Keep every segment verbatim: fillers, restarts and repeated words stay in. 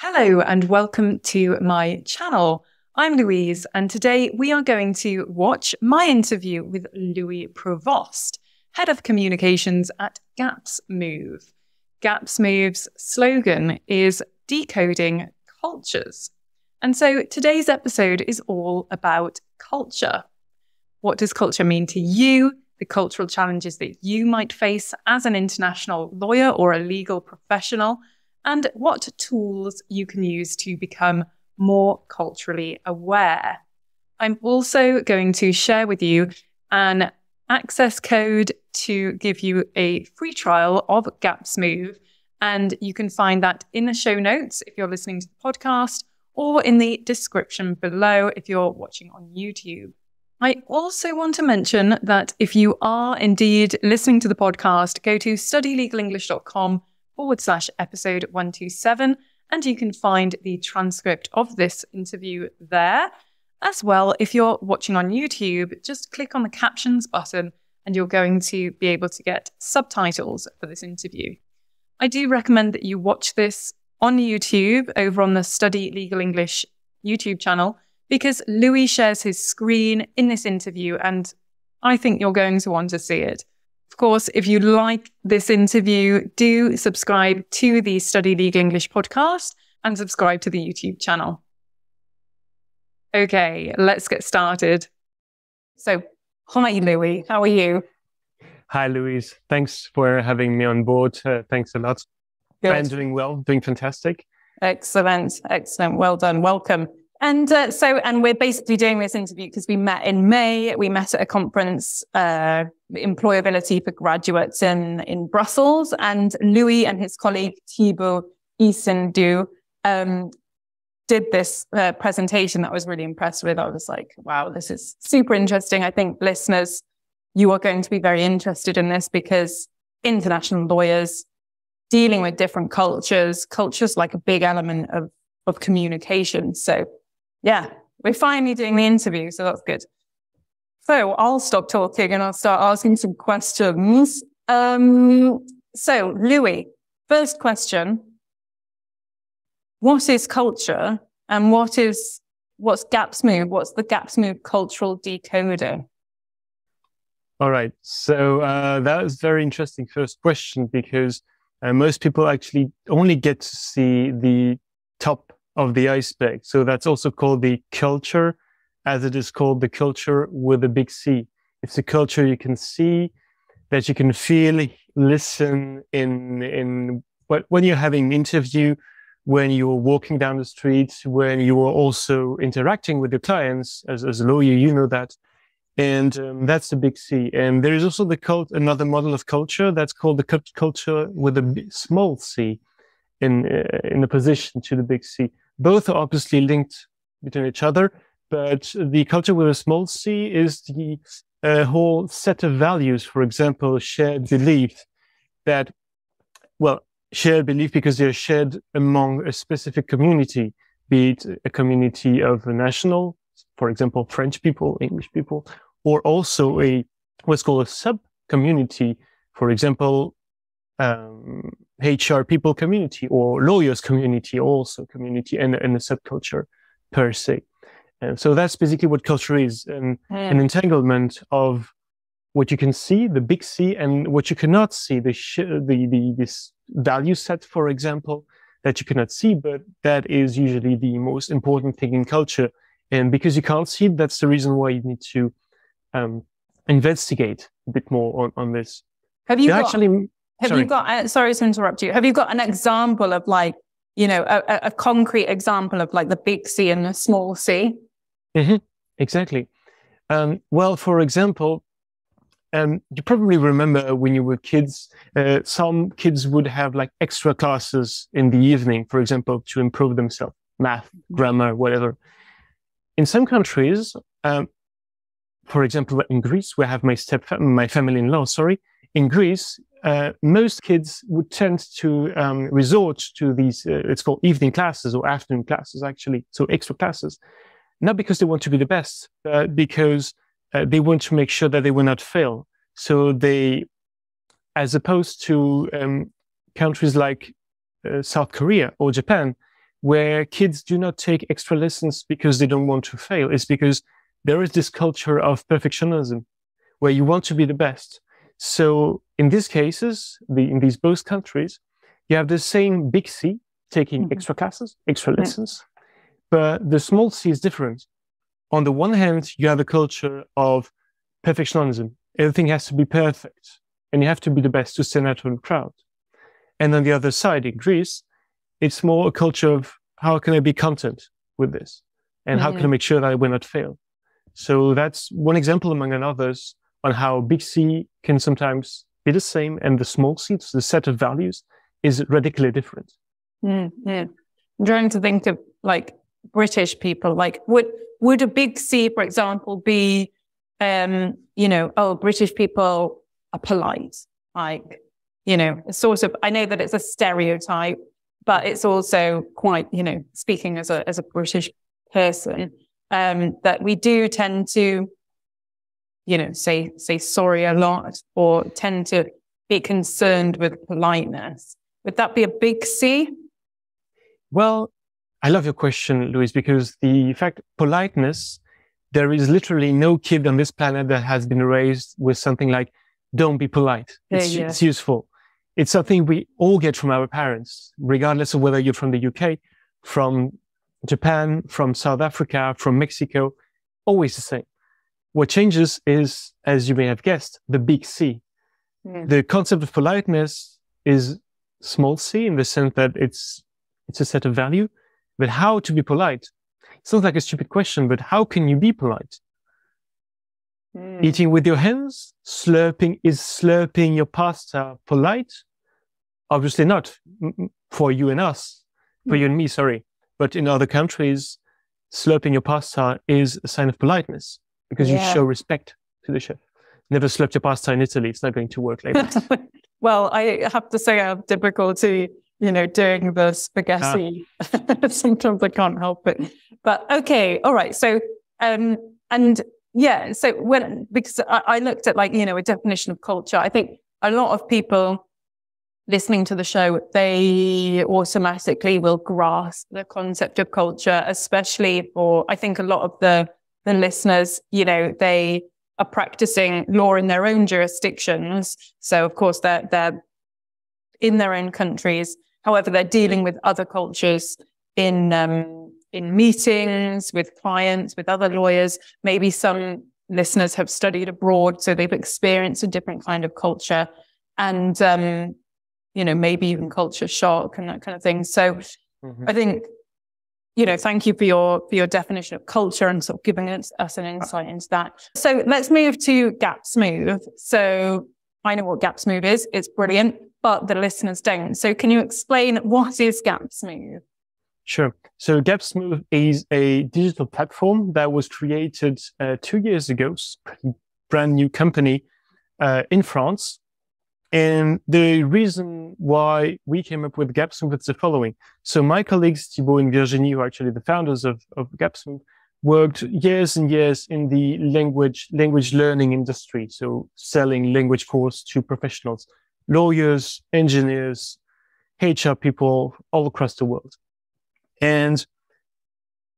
Hello and welcome to my channel. I'm Louise and today we are going to watch my interview with Louis Pruvost, Head of Communications at Gapsmoov. Gapsmoov's slogan is decoding cultures. And so today's episode is all about culture. What does culture mean to you? The cultural challenges that you might face as an international lawyer or a legal professional, and what tools you can use to become more culturally aware. I'm also going to share with you an access code to give you a free trial of Gapsmoov, and you can find that in the show notes if you're listening to the podcast or in the description below if you're watching on YouTube. I also want to mention that if you are indeed listening to the podcast, go to study legal english dot com forward slash episode one two seven, and you can find the transcript of this interview there. As well, if you're watching on YouTube, just click on the captions button and you're going to be able to get subtitles for this interview. I do recommend that you watch this on YouTube over on the Study Legal English YouTube channel, because Louis shares his screen in this interview and I think you're going to want to see it. Of course, if you like this interview, do subscribe to the Study Legal English podcast and subscribe to the YouTube channel. Okay, let's get started. So, hi Louis, how are you? Hi Louise, thanks for having me on board. Uh, thanks a lot. Good. I'm doing well, doing fantastic. Excellent, excellent. Well done, welcome. And uh, so, and we're basically doing this interview because we met in May. We met at a conference, uh, employability for graduates in, in Brussels, and Louis and his colleague Thibault Isindu um, did this uh, presentation that I was really impressed with. I was like, wow, this is super interesting. I think listeners, you are going to be very interested in this because international lawyers dealing with different cultures, culture's like a big element of, of communication. So yeah, we're finally doing the interview, so that's good. So I'll stop talking and I'll start asking some questions. Um, so Louis, first question, what is culture and what is, what's Gapsmoov? What's the Gapsmoov cultural decoder? All right, so uh, that was very interesting first question, because uh, most people actually only get to see the top of the iceberg. So that's also called the culture, as it is called the culture with a big C. It's a culture you can see, that you can feel, listen in, in when you're having an interview, when you're walking down the street, when you are also interacting with your clients. As, as a lawyer, you know that. And um, that's the big C. And there is also the cult, another model of culture that's called the culture with a small C, in uh, in opposition to the big C. Both are obviously linked between each other, but the culture with a small C is the uh, whole set of values, for example, shared belief that, well, shared belief because they're shared among a specific community, be it a community of national, for example, French people, English people, or also a what's called a sub-community, for example, um, H R people community or lawyers community, also community and, and a subculture per se. And so that's basically what culture is, and mm. an entanglement of what you can see, the big C, and what you cannot see, the, sh the, the this value set, for example, that you cannot see, but that is usually the most important thing in culture. And because you can't see it, that's the reason why you need to um, investigate a bit more on, on this. Have you actually? Have sorry. you got, uh, sorry to interrupt you, have you got an example of like, you know, a, a concrete example of like the big C and the small C? Mm-hmm. Exactly. Um, well, for example, um, you probably remember when you were kids, uh, some kids would have like extra classes in the evening, for example, to improve themselves, math, grammar, whatever. In some countries, um, for example, in Greece, we have my step, my family-in-law, sorry, in Greece, Uh, most kids would tend to um, resort to these, uh, it's called evening classes or afternoon classes, actually, so extra classes, not because they want to be the best, but because uh, they want to make sure that they will not fail. So they, as opposed to um, countries like uh, South Korea or Japan, where kids do not take extra lessons because they don't want to fail is because there is this culture of perfectionism where you want to be the best. So in these cases, the, in these both countries, you have the same big C taking mm-hmm. extra classes, extra lessons, yeah. but the small C is different. On the one hand, you have a culture of perfectionism. Everything has to be perfect and you have to be the best to stand out from the crowd. And on the other side, in Greece, it's more a culture of how can I be content with this and mm-hmm. how can I make sure that I will not fail? So that's one example among others on how big C can sometimes be the same and the small C, so the set of values, is radically different. Mm, yeah. I'm trying to think of like British people, like would would a big C, for example, be, um, you know, oh, British people are polite, like, you know, sort of, I know that it's a stereotype, but it's also quite, you know, speaking as a, as a British person, um, that we do tend to, you know, say, say sorry a lot or tend to be concerned with politeness. Would that be a big C? Well, I love your question, Louis, because the fact politeness, there is literally no kid on this planet that has been raised with something like, don't be polite. It's, yeah, yeah. it's useful. It's something we all get from our parents, regardless of whether you're from the U K, from Japan, from South Africa, from Mexico, always the same. What changes is, as you may have guessed, the big C. Mm. The concept of politeness is small c in the sense that it's it's a set of value, but how to be polite? It sounds like a stupid question, but how can you be polite? Mm. Eating with your hands? Slurping? Is slurping your pasta polite? Obviously not for you and us, for mm. you and me, sorry. But in other countries, slurping your pasta is a sign of politeness. Because yeah. you show respect to the chef. Never slurped your pasta in Italy. It's not going to work like that. Well, I have to say I have difficulty, you know, doing the spaghetti. Ah. Sometimes I can't help it. But okay, all right. So, um, and yeah, so when, because I, I looked at like, you know, a definition of culture, I think a lot of people listening to the show, they automatically will grasp the concept of culture, especially for, I think a lot of the, the listeners, you know, they are practicing law in their own jurisdictions. So, of course, they're, they're in their own countries. However, they're dealing with other cultures in um, in meetings, with clients, with other lawyers. Maybe some listeners have studied abroad, so they've experienced a different kind of culture and, um, you know, maybe even culture shock and that kind of thing. So mm-hmm. I think... You know, thank you for your for your definition of culture and sort of giving us, us an insight into that. So let's move to Gapsmoov. So I know what Gapsmoov is. It's brilliant, but the listeners don't. So can you explain what is Gapsmoov? Sure. So Gapsmoov is a digital platform that was created uh, two years ago. It's a brand new company uh, in France. And the reason why we came up with Gapsmoov is the following. So my colleagues, Thibault and Virginie, who are actually the founders of, of Gapsmoov, worked years and years in the language, language learning industry. So selling language course to professionals, lawyers, engineers, H R people all across the world. And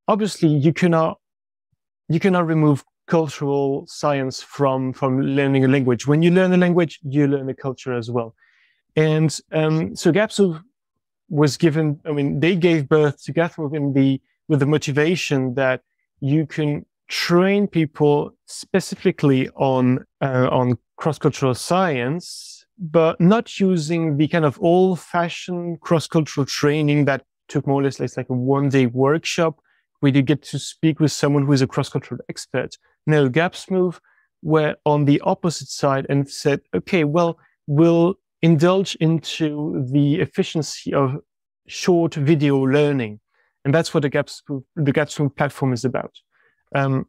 obviously you cannot, you cannot remove cultural science from, from learning a language. When you learn a language, you learn a culture as well. And um, so Gapsmoov was given, I mean, they gave birth to Gapsmoov in the, with the motivation that you can train people specifically on, uh, on cross-cultural science, but not using the kind of old-fashioned cross-cultural training that took more or less like a one-day workshop where you get to speak with someone who is a cross-cultural expert. Now, Gapsmoov were on the opposite side and said, okay, well, we'll indulge into the efficiency of short video learning. And that's what the Gapsmoov, the Gapsmoov platform is about. Um,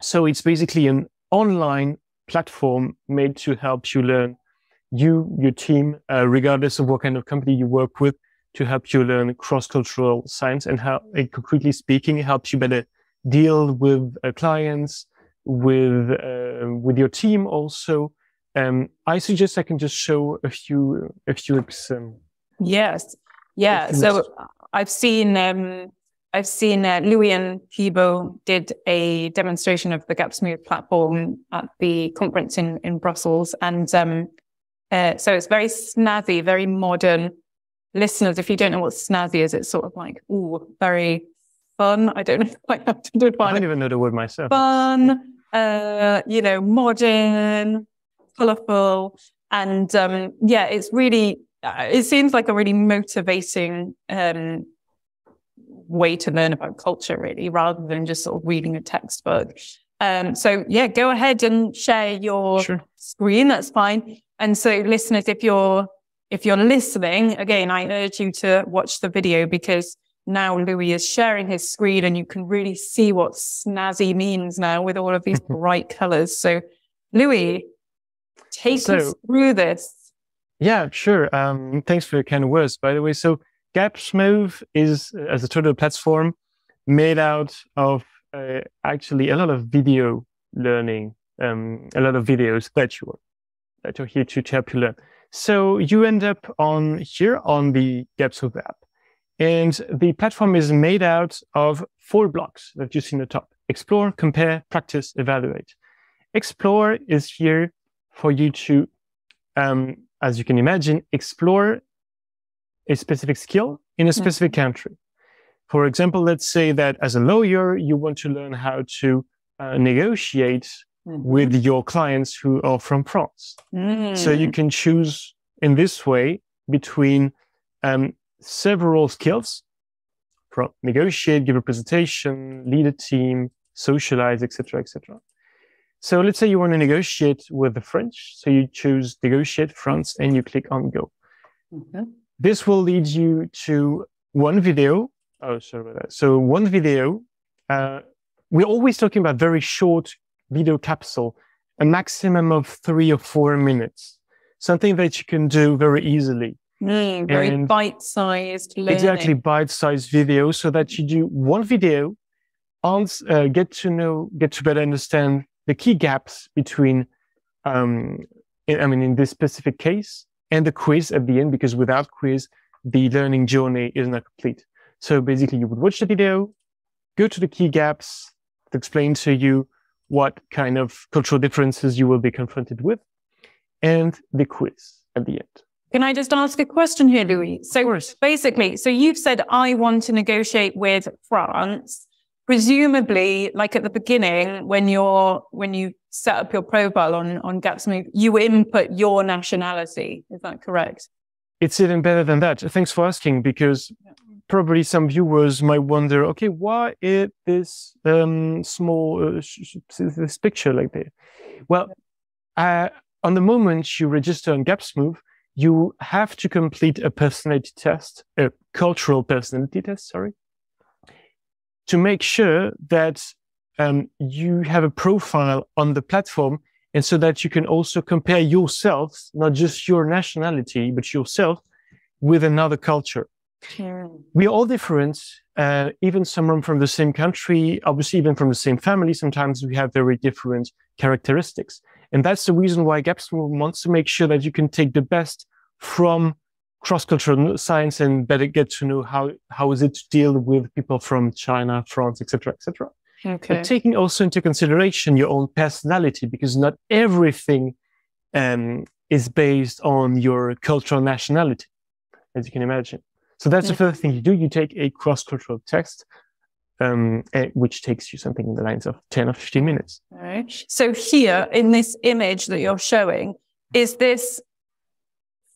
so it's basically an online platform made to help you learn, you, your team, uh, regardless of what kind of company you work with, to help you learn cross-cultural science and how, and concretely speaking, helps you better deal with uh, clients, with uh, with your team also. Um, I suggest I can just show a few a few. Um, yes, yeah. So I've seen um, I've seen uh, Louis and Thibault did a demonstration of the Gapsmoov platform at the conference in in Brussels, and um, uh, so it's very snazzy, very modern. Listeners, if you don't know what snazzy is, it's sort of like, ooh, very fun. I don't know quite how to define it. I don't even know the word myself. Fun, uh, you know, modern, colourful. And um, yeah, it's really, it seems like a really motivating um, way to learn about culture, really, rather than just sort of reading a textbook. Um, so yeah, go ahead and share your sure. screen. That's fine. And so listeners, if you're If you're listening, again, I urge you to watch the video, because now Louis is sharing his screen and you can really see what snazzy means now with all of these bright colors. So Louis, take so, us through this. Yeah, sure. Um, thanks for your kind of words, by the way. So Gapsmoov is, as a total platform, made out of uh, actually a lot of video learning, um, a lot of videos that you're, that you're here to help you learn. So you end up on here on the Gapsmoov app, and the platform is made out of four blocks that you see in the top: explore, compare, practice, evaluate. Explore is here for you to, um, as you can imagine, explore a specific skill in a specific yeah. country. For example, let's say that as a lawyer, you want to learn how to uh, negotiate Mm-hmm. with your clients who are from France. Mm. So you can choose in this way between um, several skills, from negotiate, give a presentation, lead a team, socialize, et cetera, et cetera. So let's say you want to negotiate with the French. So you choose negotiate France and you click on go. Okay. This will lead you to one video. Oh, sorry about that. So one video. Uh, we're always talking about very short video capsule, a maximum of three or four minutes, something that you can do very easily. Mm, very bite-sized learning. Exactly, bite-sized video, so that you do one video, answer, uh, get to know, get to better understand the key gaps between, um, in, I mean, in this specific case, and the quiz at the end, because without quiz, the learning journey is not complete. So basically, you would watch the video, go to the key gaps, explain to you what kind of cultural differences you will be confronted with, and the quiz at the end. Can I just ask a question here, Louis? So of course. Basically, so you've said, I want to negotiate with France. Presumably, like at the beginning, when you're when you set up your profile on, on Gapsmoov, you input your nationality. Is that correct? It's even better than that. Thanks for asking, because yeah. probably some viewers might wonder, okay, why is this um, small, uh, sh sh this picture like that? Well, uh, on the moment you register on Gapsmoov, you have to complete a personality test, a cultural personality test, sorry, to make sure that um, you have a profile on the platform, and so that you can also compare yourselves, not just your nationality, but yourself, with another culture. We're all different, uh, even someone from the same country, obviously even from the same family, sometimes we have very different characteristics. And that's the reason why Gapsmoov wants to make sure that you can take the best from cross-cultural science and better get to know how, how is it to deal with people from China, France, et cetera, et cetera. Okay. But taking also into consideration your own personality, because not everything um, is based on your cultural nationality, as you can imagine. So that's the first thing you do. You take a cross-cultural test, um, which takes you something in the lines of ten or fifteen minutes. All right. So here, in this image that you're showing, is this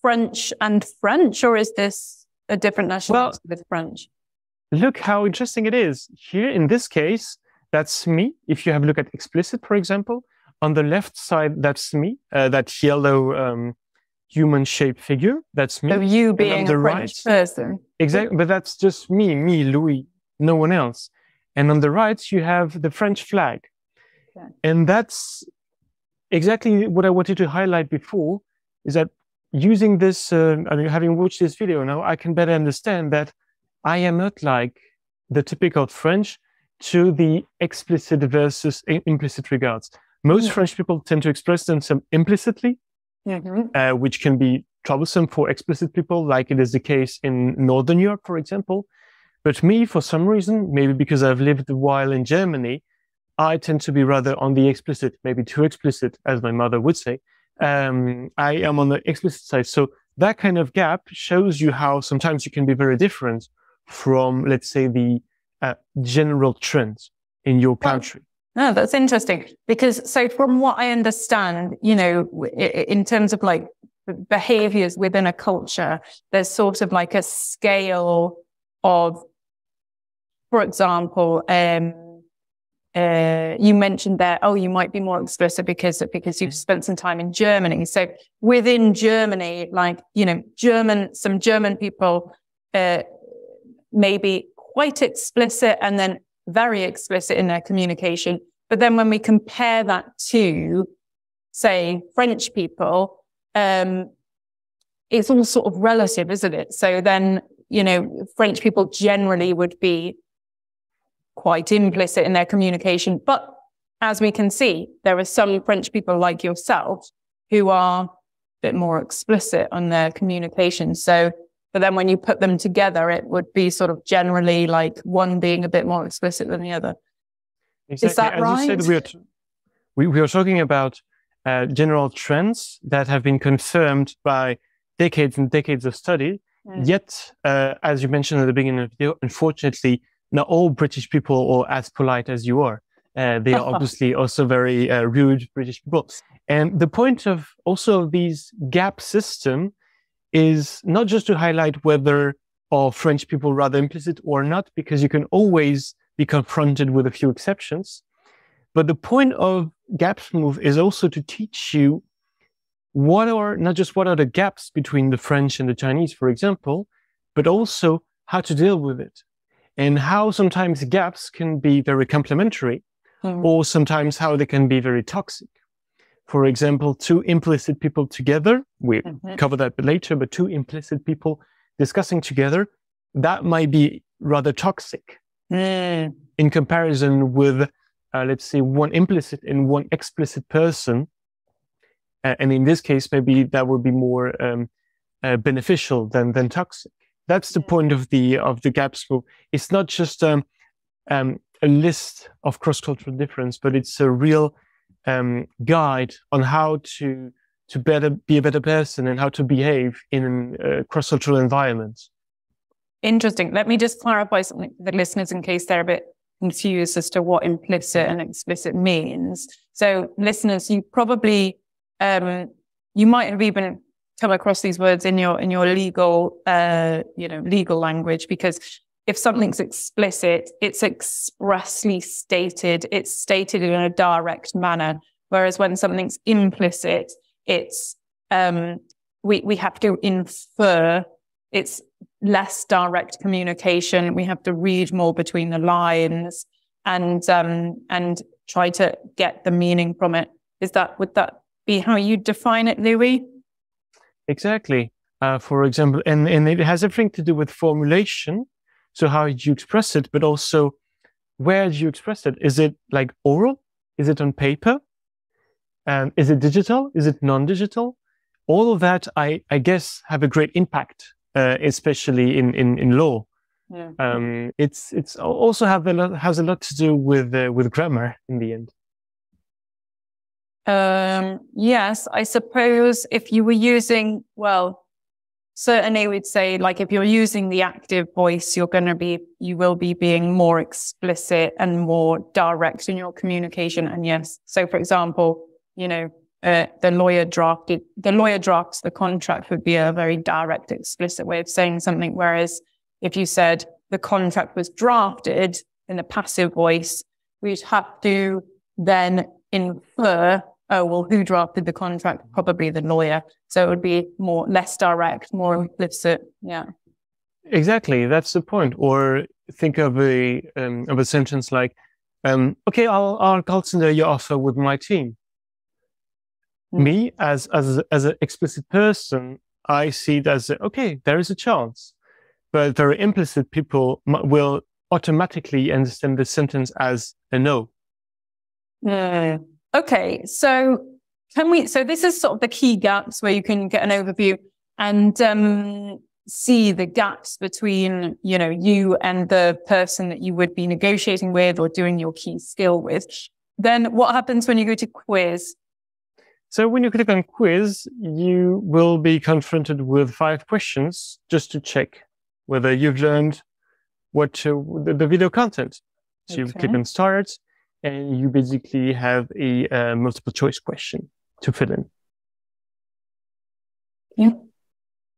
French and French, or is this a different nationality well, with French? Look how interesting it is. Here, in this case, that's me. If you have a look at explicit, for example, on the left side, that's me, uh, that yellow... Um, human-shaped figure, that's me. So you being the right person. Exactly, but that's just me, me, Louis, no one else. And on the right, you have the French flag. Okay. And that's exactly what I wanted to highlight before, is that using this, uh, I mean, having watched this video now, I can better understand that I am not like the typical French to the explicit versus implicit regards. Most yeah. French people tend to express themselves implicitly, Mm-hmm. uh, which can be troublesome for explicit people, like it is the case in Northern Europe, for example. But me, for some reason, maybe because I've lived a while in Germany, I tend to be rather on the explicit, maybe too explicit, as my mother would say. Um, I am on the explicit side. So that kind of gap shows you how sometimes you can be very different from, let's say, the uh, general trends in your country. No, that's interesting. Because, so from what I understand, you know, in terms of like behaviors within a culture, there's sort of like a scale of, for example, um, Uh, you mentioned that, oh, you might be more explicit because, because you've spent some time in Germany. So within Germany, like, you know, German, some German people, uh, may be quite explicit and then very explicit in their communication. But then when we compare that to, say, French people, um, it's all sort of relative, isn't it? So then, you know, French people generally would be quite implicit in their communication. But as we can see, there are some French people like yourself who are a bit more explicit on their communication. So, but then when you put them together, it would be sort of generally like one being a bit more explicit than the other. Exactly. Is that as right? You said, we, are we, we are talking about uh, general trends that have been confirmed by decades and decades of study. Mm. Yet, uh, as you mentioned at the beginning of the video, unfortunately, not all British people are as polite as you are. Uh, they are obviously also very uh, rude British people. And the point of also these gap system is not just to highlight whether are French people rather implicit or not, because you can always be confronted with a few exceptions. But the point of Gapsmoov is also to teach you what are, not just what are the gaps between the French and the Chinese, for example, but also how to deal with it. And how sometimes gaps can be very complementary, mm. or sometimes how they can be very toxic. For example, two implicit people together, we'll mm-hmm. cover that later, but two implicit people discussing together, that might be rather toxic mm. in comparison with, uh, let's say, one implicit and one explicit person. Uh, and in this case, maybe that would be more um, uh, beneficial than, than toxic. That's the point of the of the Gapsmoov. It's not just um, um, a list of cross-cultural difference, but it's a real um, guide on how to to better be a better person and how to behave in a cross-cultural environment. Interesting. Let me just clarify something for the listeners in case they're a bit confused as to what implicit and explicit means. So, listeners, you probably um, you might have even come across these words in your in your legal uh you know legal language, because if something's explicit, it's expressly stated, it's stated in a direct manner, whereas when something's implicit, it's um we we have to infer, it's less direct communication, we have to read more between the lines and um and try to get the meaning from it. Is that, would that be how you define it, Louis? Exactly. Uh, for example, and, and it has everything to do with formulation. So how you express it, but also where you express it. Is it like oral? Is it on paper? Um, is it digital? Is it non-digital? All of that, I, I guess, have a great impact, uh, especially in, in, in law. Yeah. Um, it's it's also have a lot, has a lot to do with uh, with grammar in the end. Um, yes, I suppose if you were using, well, certainly we'd say like if you're using the active voice, you're going to be, you will be being more explicit and more direct in your communication. And yes, so for example, you know, uh, the lawyer drafted, the lawyer drafts the contract would be a very direct, explicit way of saying something. Whereas if you said the contract was drafted in the passive voice, we'd have to then infer, oh, well, who drafted the contract? Probably the lawyer. So it would be more, less direct, more implicit. Yeah. Exactly. That's the point. Or think of a, um, of a sentence like, um, okay, I'll, I'll consider your offer with my team. Mm. Me as, as, as an explicit person, I see it as, okay, there is a chance, but very implicit people will automatically understand the sentence as a no. Uh, okay, so can we, so this is sort of the key gaps where you can get an overview. And um, see the gaps between, you know, you and the person that you would be negotiating with or doing your key skill with. Then what happens when you go to quiz? So when you click on quiz, you will be confronted with five questions just to check whether you've learned what to, the, the video content. So okay. You click on start and you basically have a uh, multiple choice question to fill in. Yeah.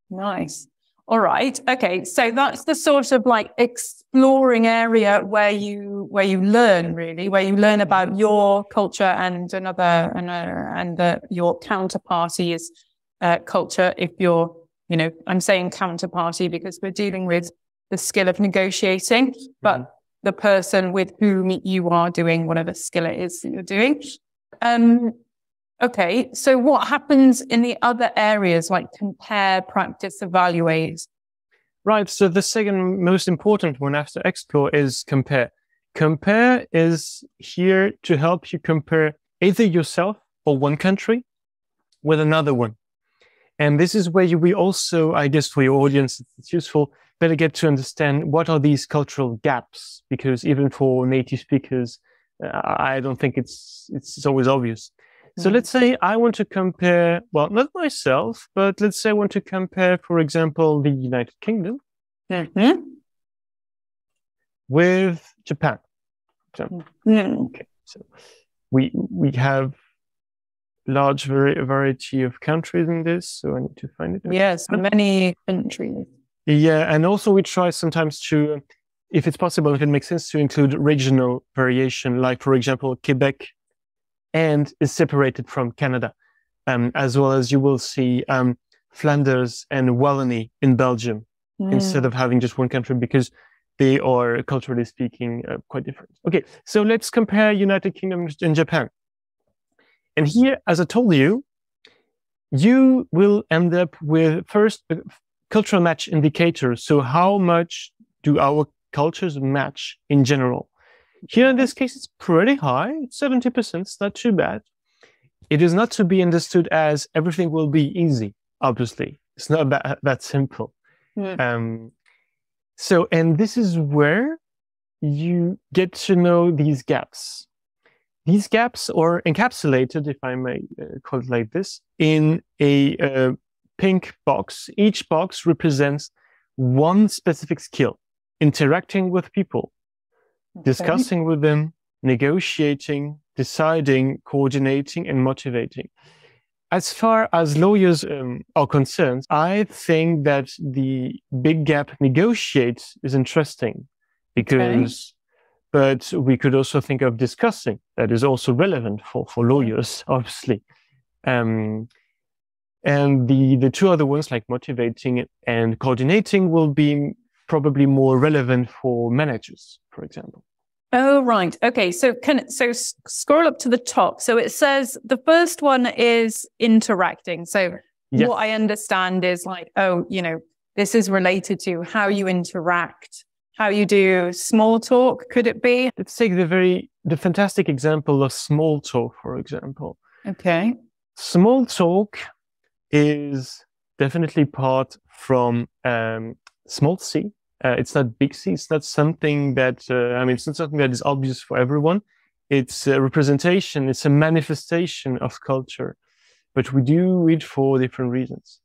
Nice. All right. Okay. So that's the sort of like exploring area where you, where you learn really, where you learn about your culture and another, and, uh, and uh, your counterparty's uh, culture. If you're, you know, I'm saying counterparty because we're dealing with the skill of negotiating, but mm-hmm. the person with whom you are doing whatever skill it is that you're doing. Um, Okay, so what happens in the other areas like compare, practice, evaluate? Right, so the second most important one after explore is compare. Compare is here to help you compare either yourself or one country with another one. And this is where you, we also, I guess for your audience, it's useful, better get to understand what are these cultural gaps, because even for native speakers, uh, I don't think it's it's, it's always obvious. So let's say I want to compare, well, not myself, but let's say I want to compare, for example, the United Kingdom mm-hmm. with Japan. So, mm-hmm. okay, so we we have large variety of countries in this, so I need to find it. Yes, many countries. Yeah, and also we try sometimes to, if it's possible, if it makes sense, to include regional variation, like, for example, Quebec. And is separated from Canada, um, as well as you will see um, Flanders and Wallonie in Belgium, mm. instead of having just one country, because they are, culturally speaking, uh, quite different. Okay, so let's compare United Kingdom and Japan. And here, as I told you, you will end up with first a cultural match indicator. So how much do our cultures match in general? Here in this case, it's pretty high, it's seventy percent, it's not too bad. It is not to be understood as everything will be easy, obviously. It's not that, that simple. Mm. Um, so, and this is where you get to know these gaps. These gaps are encapsulated, if I may uh, call it like this, in a uh, pink box. Each box represents one specific skill, interacting with people. Okay. Discussing with them, negotiating, deciding, coordinating, and motivating. As far as lawyers um, are concerned, I think that the big gap negotiate is interesting because, okay. but we could also think of discussing. That is also relevant for, for lawyers, obviously. Um, and the, the two other ones like motivating and coordinating will be probably more relevant for managers, for example. Oh, right. Okay. So can so scroll up to the top. So it says the first one is interacting. So yes. What I understand is like, oh, you know, this is related to how you interact, how you do small talk. Could it be? Let's take the very, the fantastic example of small talk, for example. Okay. Small talk is definitely part from um, small C. Uh, it's not big C. It's not something that, uh, I mean, it's not something that is obvious for everyone. It's a representation. It's a manifestation of culture. But we do it for different reasons.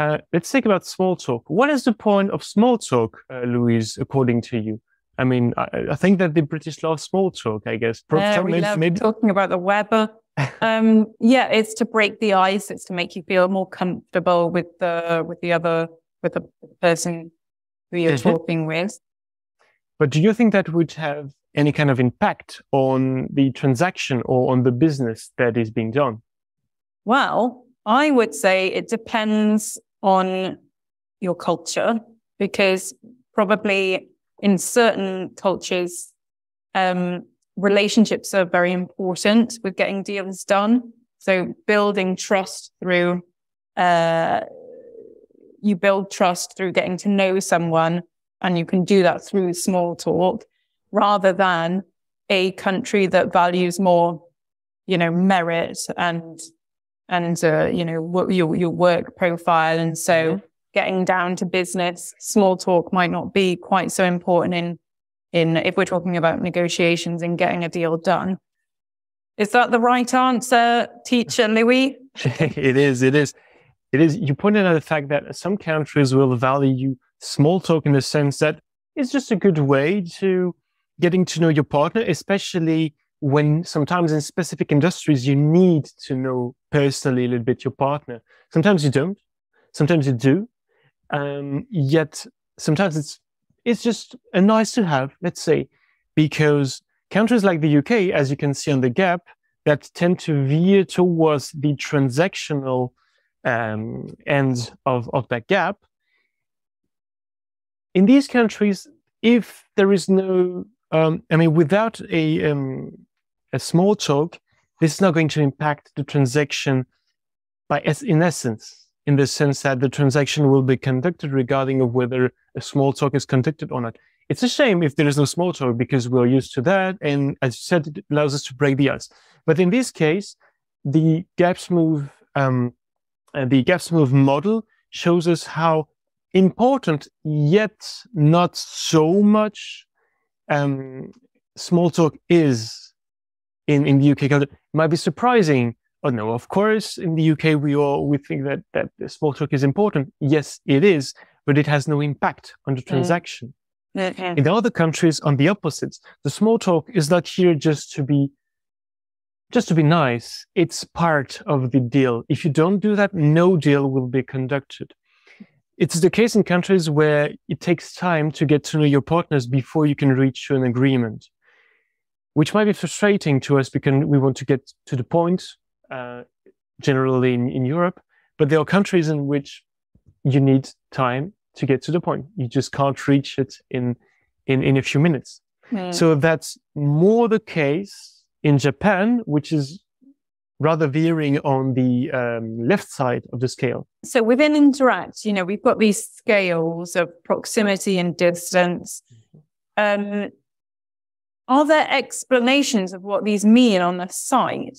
Uh, let's think about small talk. What is the point of small talk, uh, Louise, according to you? I mean, I, I think that the British love small talk, I guess. Yeah, we love made... talking about the weather. um, yeah, it's to break the ice. It's to make you feel more comfortable with the, with the other, with the person who you're talking with. But do you think that would have any kind of impact on the transaction or on the business that is being done? Well, I would say it depends on your culture, because probably in certain cultures, um, relationships are very important with getting deals done. So building trust through... Uh, You build trust through getting to know someone, and you can do that through small talk, rather than a country that values more, you know, merit and and uh, you know, what your your work profile, and so getting down to business, small talk might not be quite so important in, in if we're talking about negotiations and getting a deal done. Is that the right answer, teacher Louis? It is, it is. It is. You pointed out the fact that some countries will value small talk in the sense that it's just a good way to getting to know your partner, especially when sometimes in specific industries, you need to know personally a little bit your partner. Sometimes you don't, sometimes you do. Um, yet sometimes it's, it's just a nice to have, let's say, because countries like the U K, as you can see on the gap, that tend to veer towards the transactional um, end of, of that gap. In these countries, if there is no, um, I mean, without a, um, a small talk, this is not going to impact the transaction by as in essence, in the sense that the transaction will be conducted regarding of whether a small talk is conducted or not. It's a shame if there is no small talk because we're used to that. And as you said, it allows us to break the ice. But in this case, the Gapsmoov, um, uh, the Gapsmoov model shows us how important, yet not so much, um, small talk is in, in the U K culture. It might be surprising. Oh no, of course, in the U K, we all, we think that, that small talk is important. Yes, it is, but it has no impact on the transaction. Mm. Okay. In other countries, on the opposite, the small talk is not here just to be, just to be nice. It's part of the deal. If you don't do that, no deal will be conducted. It's the case in countries where it takes time to get to know your partners before you can reach an agreement, which might be frustrating to us because we want to get to the point, uh, generally in, in Europe, but there are countries in which you need time to get to the point. You just can't reach it in, in, in a few minutes. Mm. So that's more the case in Japan, which is rather veering on the um, left side of the scale. So within Interact, you know, we've got these scales of proximity and distance. Mm-hmm. Um, are there explanations of what these mean on the site?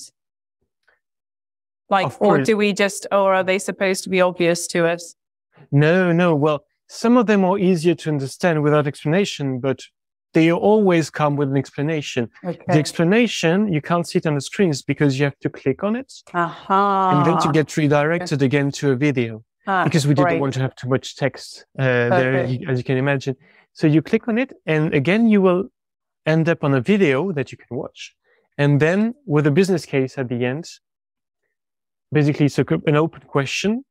Like, or do we just, or are they supposed to be obvious to us? No, no. Well, some of them are easier to understand without explanation, but they always come with an explanation. Okay. The explanation, you can't see it on the screens because you have to click on it. Aha. And then to get redirected again to a video, ah, because we didn't right. want to have too much text uh, there, as you can imagine. So you click on it, and again, you will end up on a video that you can watch. And then with a business case at the end, basically, so an open question.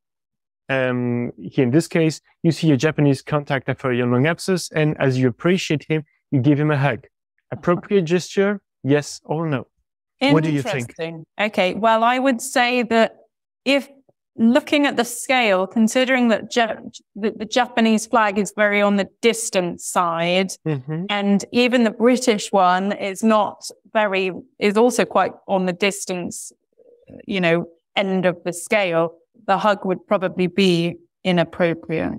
Um, here in this case, you see your Japanese contact after a long abscess, and as you appreciate him, you give him a hug. Appropriate gesture, yes or no? What do you think? Okay, well, I would say that if looking at the scale, considering that ja the, the Japanese flag is very on the distance side, mm-hmm. and even the British one is not very, is also quite on the distance, you know, end of the scale, the hug would probably be inappropriate.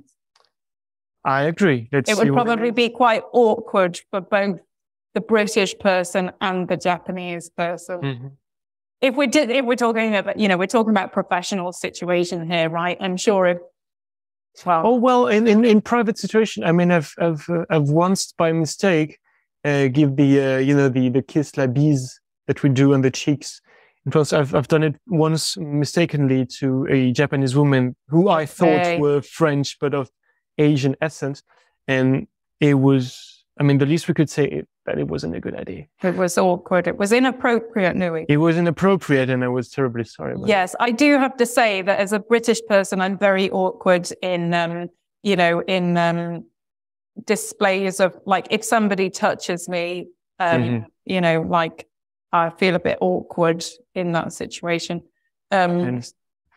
I agree. Let's it would probably be quite awkward for both the British person and the Japanese person. Mm-hmm. If we did, if we're talking about, you know, we're talking about professional situation here, right? I'm sure. If, well, oh well, in, in in private situation, I mean, I've I've uh, I've once by mistake uh, give the uh, you know the the kiss la bise that we do on the cheeks. Because I've, I've done it once mistakenly to a Japanese woman who I thought hey. were French, but of Asian essence. And it was, I mean, the least we could say it, that it wasn't a good idea. It was awkward. It was inappropriate, Louis. It was inappropriate, and I was terribly sorry about yes, it. I do have to say that as a British person, I'm very awkward in, um, you know, in um, displays of, like, if somebody touches me, um, mm-hmm. you know, like, I feel a bit awkward in that situation. Um,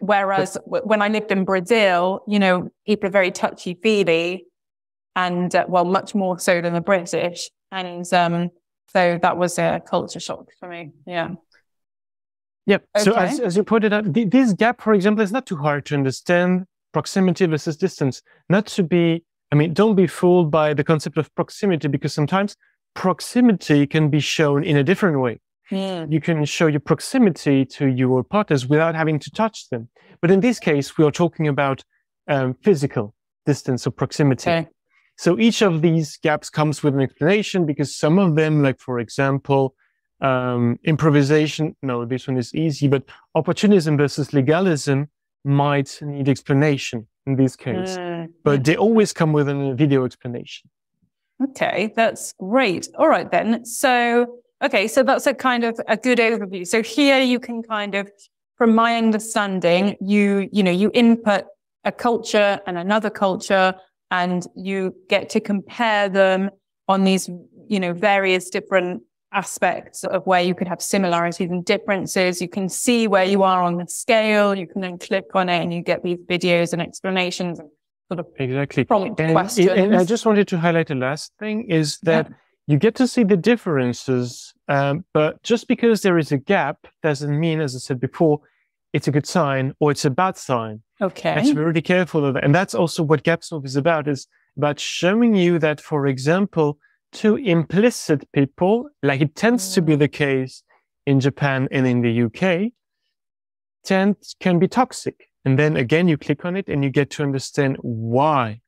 whereas but, when I lived in Brazil, you know, people are very touchy-feely and, uh, well, much more so than the British. And um, so that was a culture shock for me, yeah. Yep, okay. So as, as you pointed out, th this gap, for example, is not too hard to understand, proximity versus distance. Not to be, I mean, don't be fooled by the concept of proximity, because sometimes proximity can be shown in a different way. Mm. You can show your proximity to your partners without having to touch them. But in this case, we are talking about um, physical distance or proximity. Okay. So each of these gaps comes with an explanation, because some of them, like for example, um, improvisation, no, this one is easy, but opportunism versus legalism might need explanation in this case. Uh, but they always come with a video explanation. Okay, that's great. All right then. So, okay, so that's a kind of a good overview. So here you can kind of, from my understanding, you, you know, you input a culture and another culture, and you get to compare them on these, you know, various different aspects of where you could have similarities and differences. You can see where you are on the scale. You can then click on it and you get these videos and explanations and sort of exactly prompt and, questions. And I just wanted to highlight the last thing is that yeah. you get to see the differences, um, but just because there is a gap doesn't mean, as I said before, it's a good sign or it's a bad sign. Okay. And so be really careful of that. And that's also what Gapsmoov is about, is about showing you that, for example, to implicit people, like it tends to be the case in Japan and in the U K, tend, can be toxic. And then again, you click on it and you get to understand why.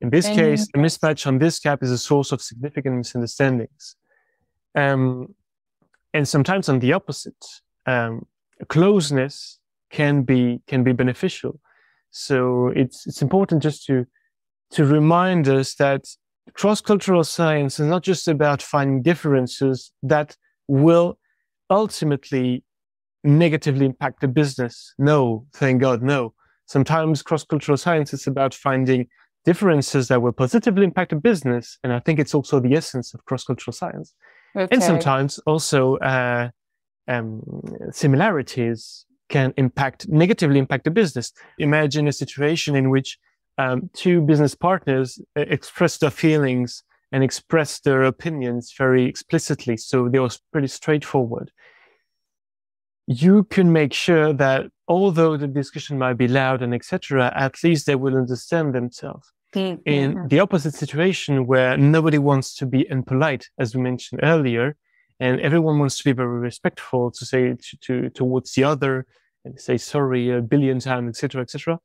In this and case, the mismatch on this gap is a source of significant misunderstandings. Um, and sometimes on the opposite, um, closeness can be can be beneficial. So it's it's important just to to remind us that cross-cultural science is not just about finding differences that will ultimately negatively impact the business. No, thank God, no. Sometimes cross-cultural science is about finding differences that will positively impact a business, and I think it's also the essence of cross-cultural science. Okay. And sometimes also uh, um, similarities can impact, negatively impact the business. Imagine a situation in which um, two business partners express their feelings and express their opinions very explicitly, so they were pretty straightforward. You can make sure that although the discussion might be loud and et cetera, at least they will understand themselves. Mm-hmm. In the opposite situation where nobody wants to be impolite, as we mentioned earlier, and everyone wants to be very respectful to say to, to, towards the other and say sorry a billion times, et cetera, et cetera,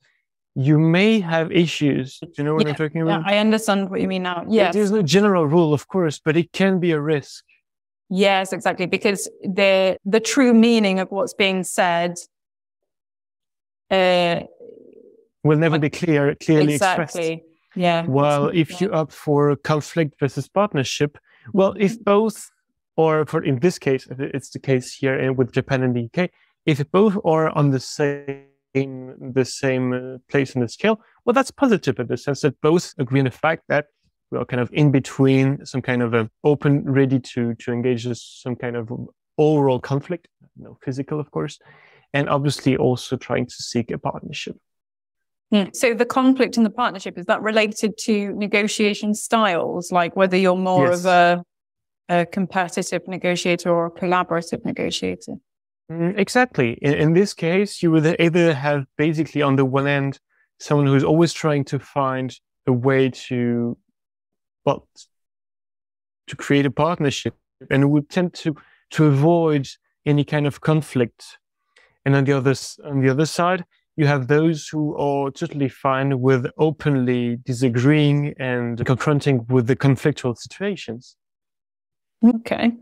you may have issues. Do you know what yeah, I'm talking about? Yeah, I understand what you mean now. Yes. There's no general rule, of course, but it can be a risk. Yes, exactly, because the the true meaning of what's being said uh, will never be clear, clearly exactly. expressed. Yeah. Well, if yeah. you opt for conflict versus partnership, well, if both, or for in this case, it's the case here and with Japan and the U K, if both are on the same the same place in the scale, well, that's positive in the sense that both agree on the fact that we are kind of in between, some kind of an open, ready to, to engage in some kind of overall conflict, no physical, of course, and obviously also trying to seek a partnership. Hmm. So the conflict and the partnership, is that related to negotiation styles, like whether you're more yes. of a, a competitive negotiator or a collaborative negotiator? Mm, exactly. In, in this case, you would either have basically on the one end, someone who's always trying to find a way to But to create a partnership, and we tend to to avoid any kind of conflict. And on the other on the other side, you have those who are totally fine with openly disagreeing and confronting with the conflictual situations. Okay.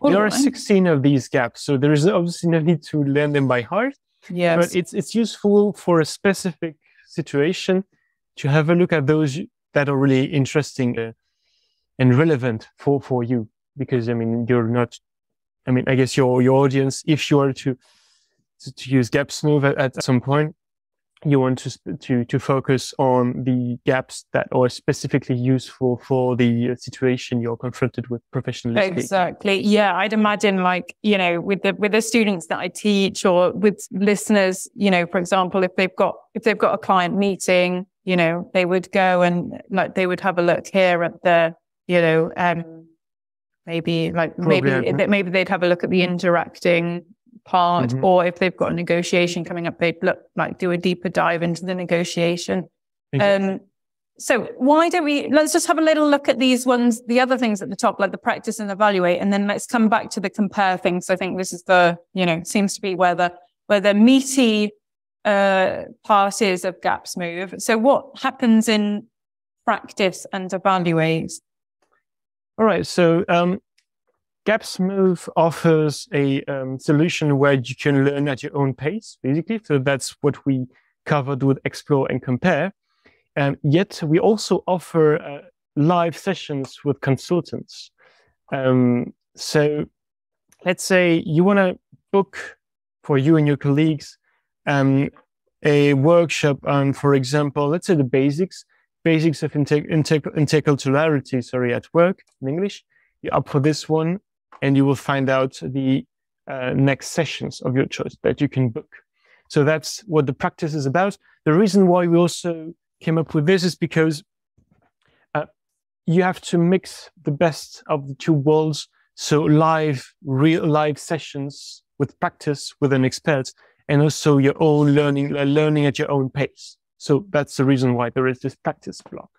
All there right. are sixteen of these gaps, so there is obviously no need to learn them by heart. Yes. But it's it's useful for a specific situation to have a look at those that are really interesting uh, and relevant for, for you, because I mean you're not, I mean I guess your your audience, if you are to to, to use Gapsmoov at, at some point, you want to to to focus on the gaps that are specifically useful for the situation you're confronted with professionally. Exactly. Yeah, I'd imagine like you know with the with the students that I teach or with listeners, you know, for example, if they've got if they've got a client meeting, you know, they would go and like they would have a look here at the, you know, um, maybe like maybe Probably. maybe they'd have a look at the interacting part, mm-hmm. or if they've got a negotiation coming up, they'd look like do a deeper dive into the negotiation. Exactly. Um, so why don't we let's just have a little look at these ones, the other things at the top, like the practice and evaluate, and then let's come back to the compare things. I think this is the, you know, seems to be where the where the meaty uh, part is of Gapsmoov. So what happens in practice and evaluates? All right, so um, Gapsmoov offers a um, solution where you can learn at your own pace, basically. So that's what we covered with Explore and Compare. Um, yet we also offer uh, live sessions with consultants. Um, so let's say you want to book for you and your colleagues um, a workshop on, for example, let's say the basics, basics of inter- inter- interculturality, sorry, at work in English. You're up for this one, and you will find out the uh, next sessions of your choice that you can book. So that's what the practice is about. The reason why we also came up with this is because uh, you have to mix the best of the two worlds. So live, real live sessions with practice with an expert, and also your own learning, learning at your own pace. So that's the reason why there is this practice block.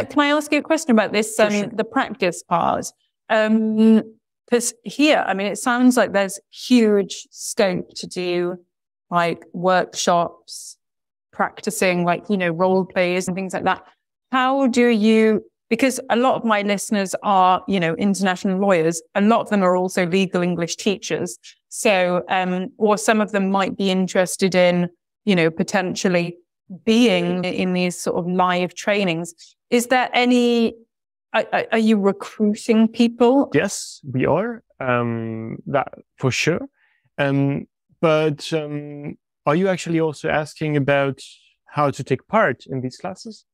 Can I ask you a question about this, um, sure. the practice part? Um, because here, I mean, it sounds like there's huge scope to do like workshops, practicing like, you know, role plays and things like that. How do you, because a lot of my listeners are, you know, international lawyers, a lot of them are also legal English teachers. So, um, or some of them might be interested in, you know, potentially being in these sort of live trainings. Is there any, are, are you recruiting people? Yes, we are, um, that for sure. Um, but um, are you actually also asking about how to take part in these classes?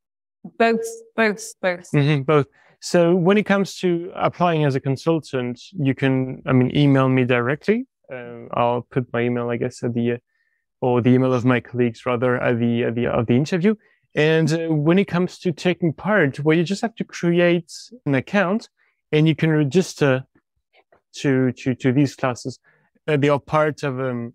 Both, both, both. Mm-hmm, both. So when it comes to applying as a consultant, you can, I mean, email me directly. Uh, I'll put my email, I guess, at the, or the email of my colleagues rather, at the, at the, of the interview. And uh, when it comes to taking part, well, you just have to create an account and you can register to, to, to these classes. Uh, they are part of, um,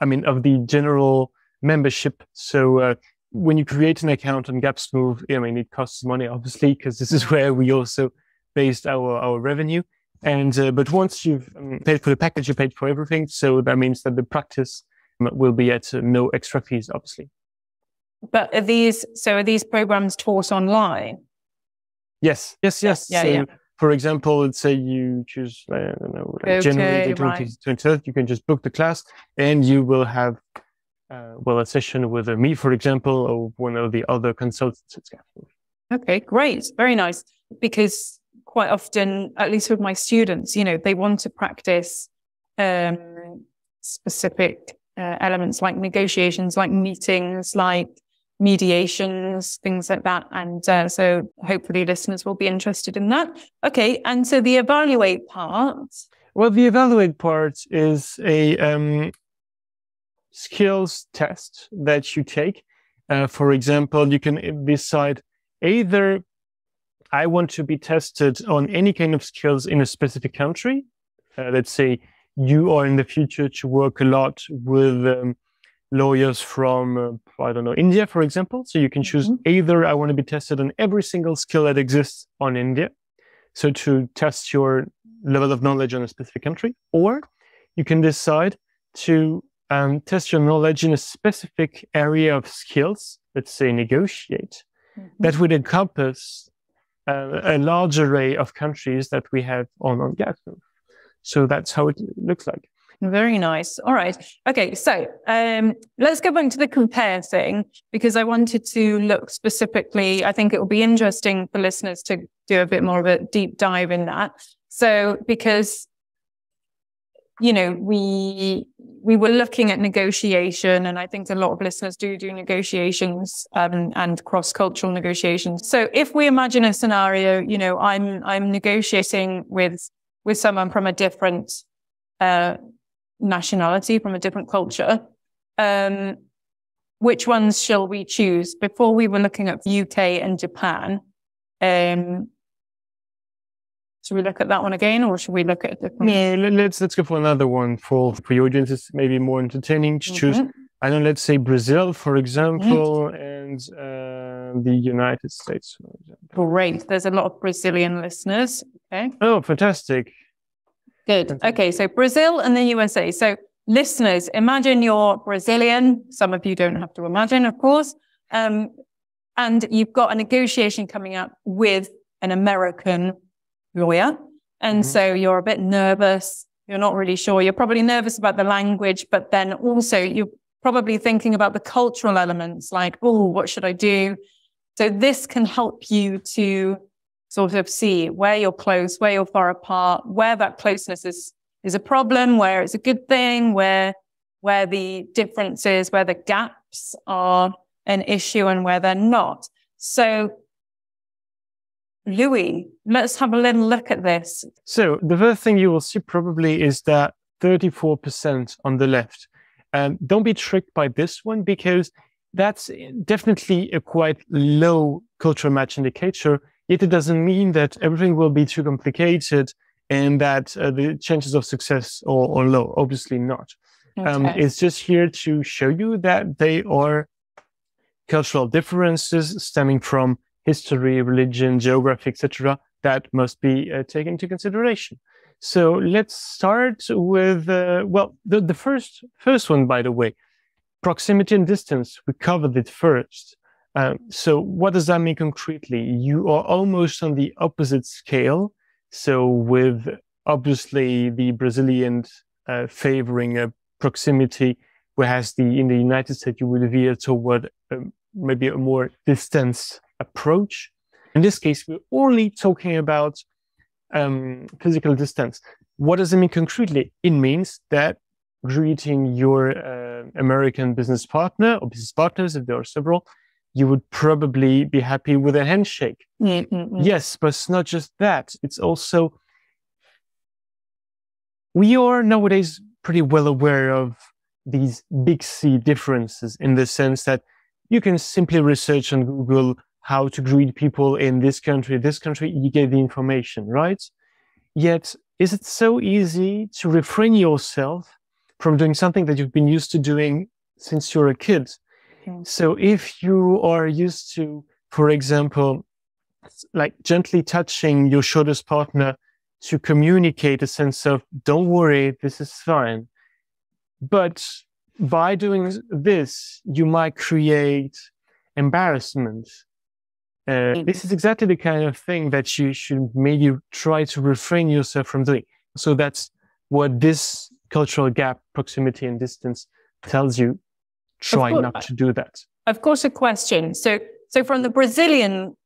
I mean, of the general membership. So uh, when you create an account on Gapsmoov, I mean, it costs money, obviously, because this is where we also based our, our revenue. And, uh, but once you've um, paid for the package, you paid for everything. So that means that the practice will be at uh, no extra fees, obviously. But are these, so are these programs taught online? Yes, yes, yes. Yeah, so, yeah. For example, let's say you choose, I don't know, like okay, January the right. twentieth, you can just book the class and you will have, uh, well, a session with uh, me, for example, or one of the other consultants. Okay, great. Very nice. Because quite often, at least with my students, you know, they want to practice um, specific uh, elements like negotiations, like meetings, like mediations, things like that. And uh, so hopefully listeners will be interested in that. Okay. And so the evaluate part. Well, the evaluate part is a um, skills test that you take. Uh, for example, you can decide either I want to be tested on any kind of skills in a specific country. Uh, let's say you are in the future to work a lot with um, lawyers from, uh, I don't know, India, for example. So you can choose mm-hmm. either I want to be tested on every single skill that exists on India, so to test your level of knowledge on a specific country, or you can decide to um, test your knowledge in a specific area of skills, let's say negotiate, mm-hmm. that would encompass uh, a large array of countries that we have on, on Gapsmoov. So that's how it looks like. Very nice. All right. Okay. So um, let's go back to the compare thing, because I wanted to look specifically, I think it will be interesting for listeners to do a bit more of a deep dive in that. So because, you know, we, we were looking at negotiation, and I think a lot of listeners do do negotiations um, and cross-cultural negotiations. So if we imagine a scenario, you know, I'm, I'm negotiating with, with someone from a different uh, nationality, from a different culture, um, which ones shall we choose? Before we were looking at U K and Japan. Um, should we look at that one again, or should we look at a different? No, let's let's go for another one for for your audience. It's maybe more entertaining to mm-hmm. choose. I don't know, let's say Brazil, for example, mm-hmm. and uh, the United States. For example. Great. There's a lot of Brazilian listeners. Okay. Oh, fantastic. Good. Okay, so Brazil and the U S A. So listeners, imagine you're Brazilian. Some of you don't have to imagine, of course. Um, and you've got a negotiation coming up with an American lawyer. And mm-hmm. so you're a bit nervous. You're not really sure. You're probably nervous about the language, but then also you're probably thinking about the cultural elements, like, oh, what should I do? So this can help you to sort of see where you're close, where you're far apart, where that closeness is is a problem, where it's a good thing, where where the differences, where the gaps are an issue and where they're not. So, Louis, let's have a little look at this. So the first thing you will see probably is that thirty-four percent on the left. Um, don't be tricked by this one, because that's definitely a quite low cultural match indicator, yet it doesn't mean that everything will be too complicated and that uh, the chances of success are, are low. Obviously not. Okay. Um, it's just here to show you that they are cultural differences stemming from history, religion, geography, et cetera, that must be uh, taken into consideration. So let's start with, uh, well, the, the first first one, by the way, proximity and distance. We covered it first. Um, so what does that mean concretely? You are almost on the opposite scale. So with obviously the Brazilian uh, favoring uh, proximity, whereas the in the United States you would veer toward um, maybe a more distance approach. In this case, we're only talking about um, physical distance. What does it mean concretely? It means that greeting your uh, American business partner or business partners, if there are several, you would probably be happy with a handshake. Mm-hmm. Yes, but it's not just that. It's also, we are nowadays pretty well aware of these big C differences, in the sense that you can simply research on Google how to greet people in this country, this country, you get the information, right? Yet, is it so easy to refrain yourself from doing something that you've been used to doing since you're a kid? Okay. So if you are used to, for example, like gently touching your shortest partner to communicate a sense of, don't worry, this is fine. But by doing this, you might create embarrassment. Uh, this is exactly the kind of thing that you should maybe try to refrain yourself from doing. So that's what this cultural gap, proximity and distance, tells you. Try course, not to do that. Of course, a question. So, so from the Brazilian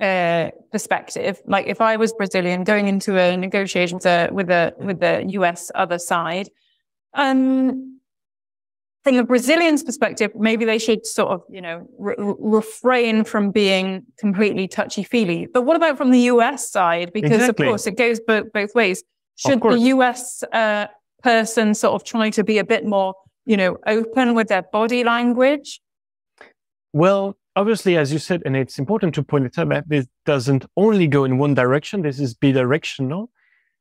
uh, perspective, like if I was Brazilian going into a negotiation with the with the, with the U S other side, um, from a Brazilian's perspective, maybe they should sort of, you know, re refrain from being completely touchy-feely. But what about from the U S side? Because, exactly. of course, it goes bo both ways. Should the U S uh, person sort of try to be a bit more, you know, open with their body language? Well, obviously, as you said, and it's important to point it out, that this doesn't only go in one direction. This is bidirectional.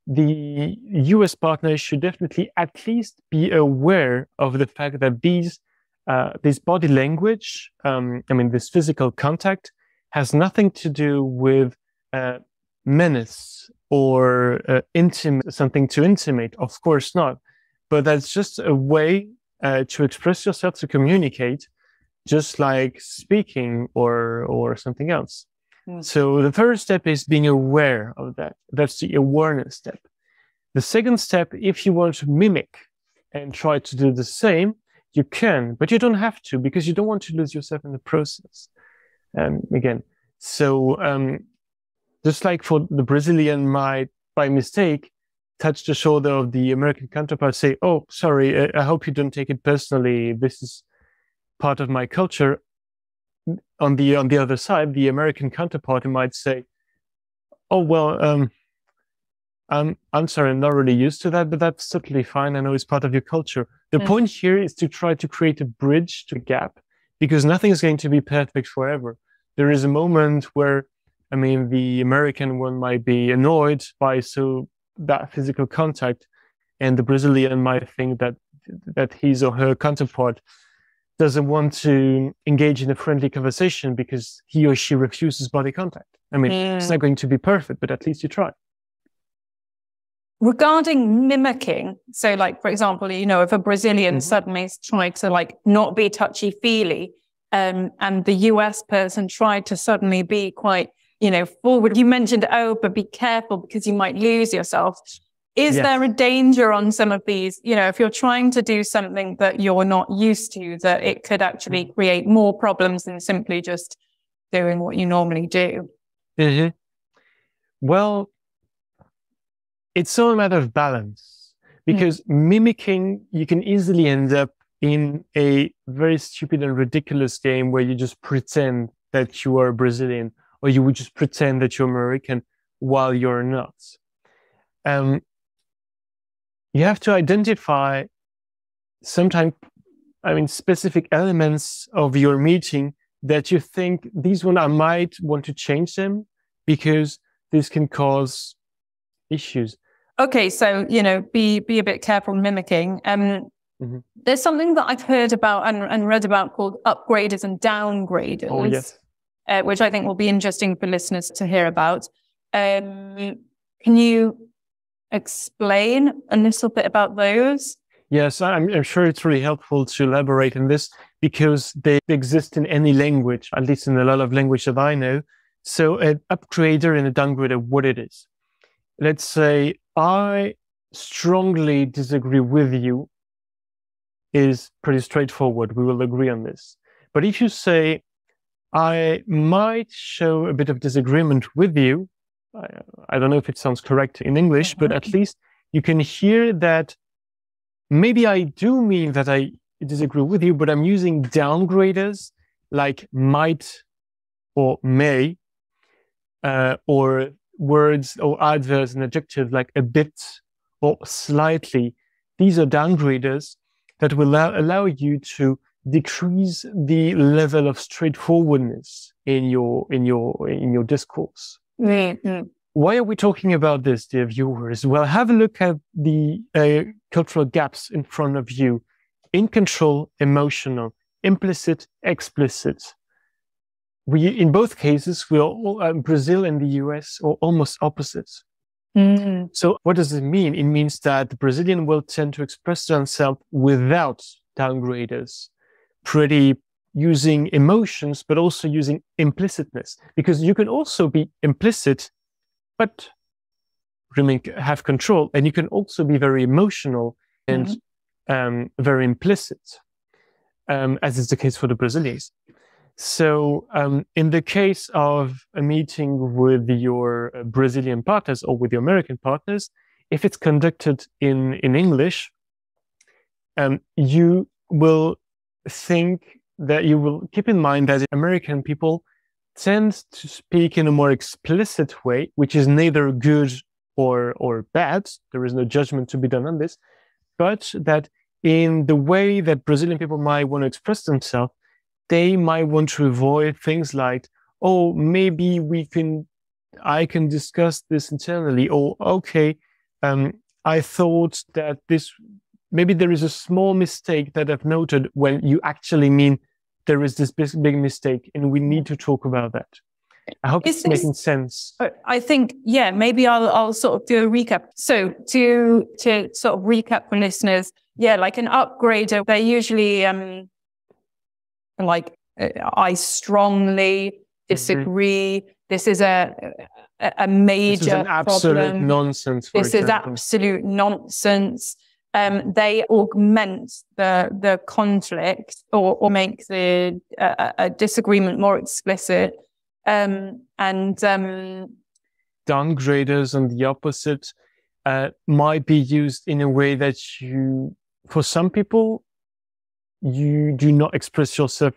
The U S partners should definitely at least be aware of the fact that these, uh, this body language, um, I mean, this physical contact, has nothing to do with uh, menace or uh, intimate, something to intimate. Of course not. But that's just a way uh, to express yourself, to communicate, just like speaking or, or something else. So the first step is being aware of that. That's the awareness step. The second step, if you want to mimic and try to do the same, you can, but you don't have to, because you don't want to lose yourself in the process. Um, again, so um, just like for the Brazilian might, by mistake, touch the shoulder of the American counterpart, say, oh, sorry, I hope you don't take it personally. This is part of my culture. On the on the other side, the American counterpart might say, "Oh well, um, I'm I'm sorry, I'm not really used to that, but that's totally fine. I know it's part of your culture." The mm. point here is to try to create a bridge to a gap, because nothing is going to be perfect forever. There is a moment where, I mean, the American one might be annoyed by so that physical contact, and the Brazilian might think that that his or her counterpart doesn't want to engage in a friendly conversation because he or she refuses body contact. I mean, mm. it's not going to be perfect, but at least you try. Regarding mimicking, so like, for example, you know, if a Brazilian mm-hmm. suddenly tried to like not be touchy-feely um, and the U S person tried to suddenly be quite, you know, forward, you mentioned, oh, but be careful because you might lose yourself. Is yes. there a danger on some of these, you know, if you're trying to do something that you're not used to, that it could actually mm-hmm. create more problems than simply just doing what you normally do? Mm-hmm. Well, it's all a matter of balance, because mm. mimicking, you can easily end up in a very stupid and ridiculous game where you just pretend that you are Brazilian, or you would just pretend that you're American while you're not. Um, you have to identify sometimes, I mean, specific elements of your meeting that you think, these one I might want to change them because this can cause issues. Okay, so, you know, be be a bit careful mimicking. Um, mm-hmm. There's something that I've heard about and, and read about called upgraders and downgraders, oh, yes. uh, which I think will be interesting for listeners to hear about. Um, can you explain a little bit about those? Yes, I'm, I'm sure it's really helpful to elaborate on this because they exist in any language, at least in a lot of language that I know. So an upgrader and a downgrader, what it is. Let's say I strongly disagree with you is pretty straightforward. We will agree on this. But if you say, I might show a bit of disagreement with you, I, I don't know if it sounds correct in English, but at least you can hear that maybe I do mean that I disagree with you, but I'm using downgraders like might or may uh, or words or adverbs and adjectives like a bit or slightly. These are downgraders that will allow, allow you to decrease the level of straightforwardness in your in your in your discourse. Mm-hmm. Why are we talking about this, dear viewers? Well, have a look at the uh, cultural gaps in front of you: in control, emotional, implicit, explicit. We, in both cases, we are all, uh, Brazil and the U S are almost opposites. Mm. So what does it mean? It means that the Brazilian will tend to express themselves without downgraders, pretty using emotions, but also using implicitness, because you can also be implicit, but remain, have control. And you can also be very emotional and mm-hmm. um, very implicit, um, as is the case for the Brazilians. So um, in the case of a meeting with your Brazilian partners or with your American partners, if it's conducted in, in English, um, you will think that you will keep in mind that American people tend to speak in a more explicit way, which is neither good or, or bad. There is no judgment to be done on this, but that in the way that Brazilian people might want to express themselves, they might want to avoid things like, oh, maybe we can, I can discuss this internally, or okay, um, I thought that this, maybe there is a small mistake that I've noted, when you actually mean there is this big, big mistake and we need to talk about that. I hope is it's this, making sense. I think, yeah, maybe I'll, I'll sort of do a recap. So to, to sort of recap for listeners, yeah, like an upgrader, they're usually... Um, like I strongly disagree. Mm-hmm. This is a a major this is an absolute problem. Nonsense. For this example. Is absolute nonsense. Um, they augment the the conflict or, or make the uh, a disagreement more explicit. Um, and um, downgraders and the opposite uh, might be used in a way that you, for some people, you do not express yourself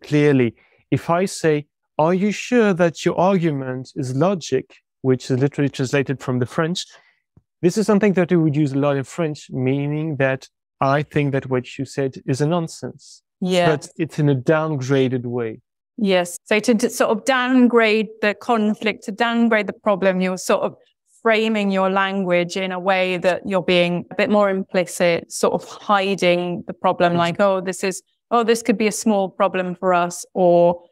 clearly. If I say, are you sure that your argument is logic, which is literally translated from the French, this is something that we would use a lot in French, meaning that I think that what you said is a nonsense. Yeah. But it's in a downgraded way. Yes. So to, to sort of downgrade the conflict, to downgrade the problem, you're sort of framing your language in a way that you're being a bit more implicit, sort of hiding the problem, like, oh, this is, oh, this could be a small problem for us. Or